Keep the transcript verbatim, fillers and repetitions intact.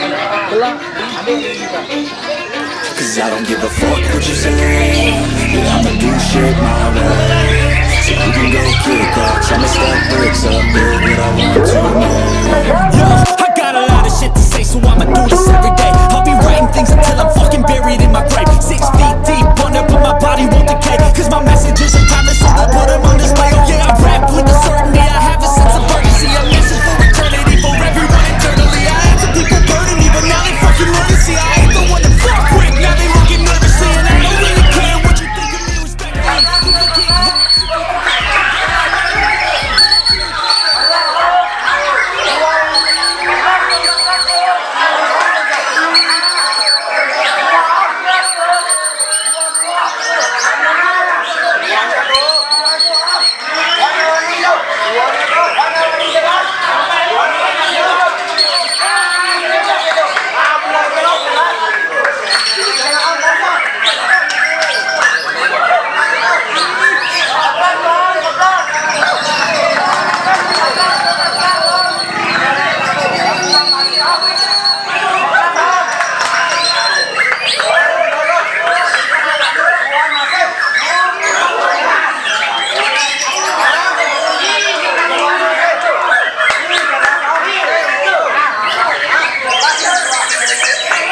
Cause I don't give a fuck what you say. Yeah, I'ma do shit my way. So you can go kick rocks, I'ma stack bricks up, build what I want to make. Yo, I got a lot of shit to say, so I'ma do this every day. I'll be writing things until I'm fucking buried in my grave. Six feet deep under, but my body won't decay. Cause my messages are timeless, so I put them on display. Oh yeah, I rap with a certainty, I have a sense of urgency. A message for eternity, for everyone internally. I had some people burning me, but now they fucking learn to see I ain't the one to fuck with. Now they looking nervously, and I don't really care what you think of me, respectfully. Thank you.